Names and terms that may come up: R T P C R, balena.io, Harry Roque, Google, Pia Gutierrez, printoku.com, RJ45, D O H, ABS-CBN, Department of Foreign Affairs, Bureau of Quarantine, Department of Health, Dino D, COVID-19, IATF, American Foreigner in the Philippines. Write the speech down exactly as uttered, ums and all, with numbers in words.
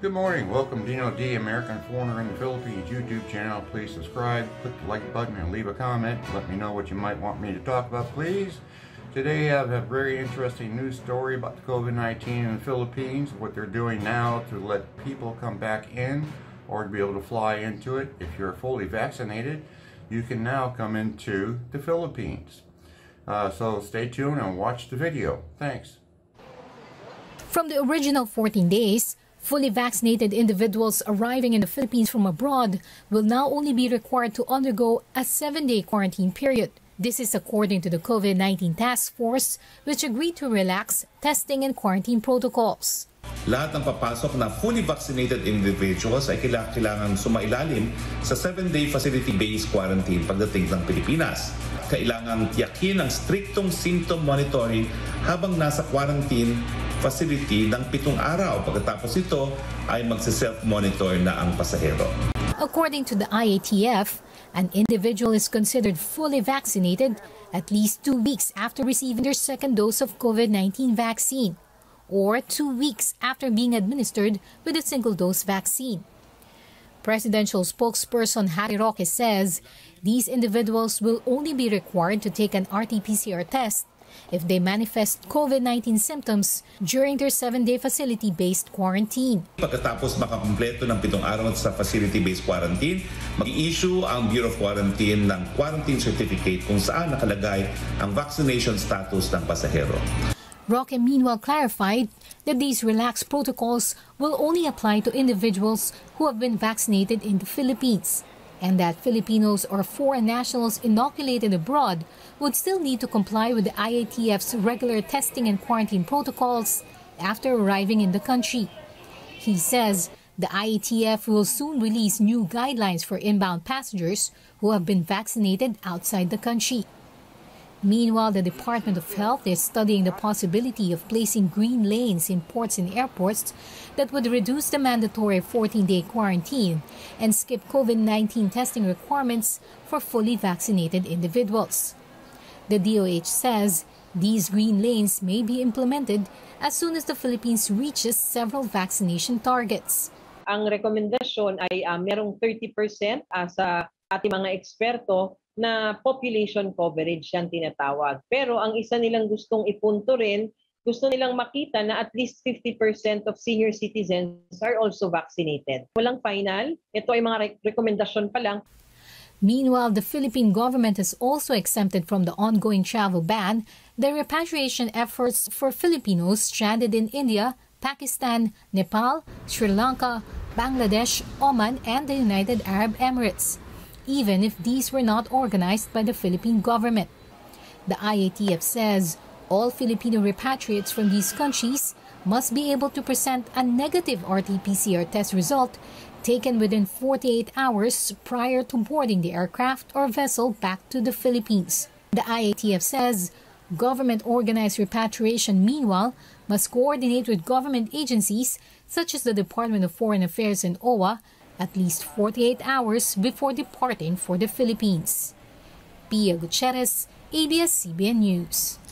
Good morning, welcome to Dino D, American Foreigner in the Philippines YouTube channel. Please subscribe, click the like button and leave a comment. Let me know what you might want me to talk about, please. Today I have a very interesting news story about the COVID nineteen in the Philippines, what they're doing now to let people come back in or to be able to fly into it. If you're fully vaccinated, you can now come into the Philippines. Uh, so stay tuned and watch the video. Thanks. From the original fourteen days, fully vaccinated individuals arriving in the Philippines from abroad will now only be required to undergo a seven-day quarantine period. This is according to the COVID nineteen Task Force, which agreed to relax testing and quarantine protocols. Lahat ng papasok na fully vaccinated individuals ay kailangan sumailalim sa seven-day facility-based quarantine pagdating ng Pilipinas. Kailangang tiyakin ang striktong symptom monitoring habang nasa quarantine facility ng pitong araw. Pagkatapos ito ay magse-self-monitor na ang pasahero. According to the I A T F, an individual is considered fully vaccinated at least two weeks after receiving their second dose of COVID nineteen vaccine, or two weeks after being administered with a single-dose vaccine. Presidential spokesperson Harry Roque says these individuals will only be required to take an R T P C R test if they manifest COVID nineteen symptoms during their seven-day facility-based quarantine. Pagkatapos makakumpleto ng pitong araw sa facility-based quarantine, mag-i-issue ang Bureau of Quarantine ng quarantine certificate kung saan nakalagay ang vaccination status ng pasahero. Roque meanwhile clarified that these relaxed protocols will only apply to individuals who have been vaccinated in the Philippines, and that Filipinos or foreign nationals inoculated abroad would still need to comply with the I A T F's regular testing and quarantine protocols after arriving in the country. He says the I A T F will soon release new guidelines for inbound passengers who have been vaccinated outside the country. Meanwhile, the Department of Health is studying the possibility of placing green lanes in ports and airports that would reduce the mandatory fourteen-day quarantine and skip COVID nineteen testing requirements for fully vaccinated individuals. The D O H says these green lanes may be implemented as soon as the Philippines reaches several vaccination targets. Ang rekomendasyon ay uh, merong thirty percent uh, sa ating mga eksperto na population coverage yan tinatawag. Pero ang isa nilang gustong ipunto rin, gusto nilang makita na at least fifty percent of senior citizens are also vaccinated. Walang final, ito ay mga re rekomendasyon pa lang. Meanwhile, the Philippine government is also exempted from the ongoing travel ban the repatriation efforts for Filipinos stranded in India, Pakistan, Nepal, Sri Lanka, Bangladesh, Oman, and the United Arab Emirates, even if these were not organized by the Philippine government. The I A T F says all Filipino repatriates from these countries must be able to present a negative R T P C R test result taken within forty-eight hours prior to boarding the aircraft or vessel back to the Philippines. The I A T F says government-organized repatriation, meanwhile, must coordinate with government agencies such as the Department of Foreign Affairs and O A at least forty-eight hours before departing for the Philippines. Pia Gutierrez, A B S C B N News.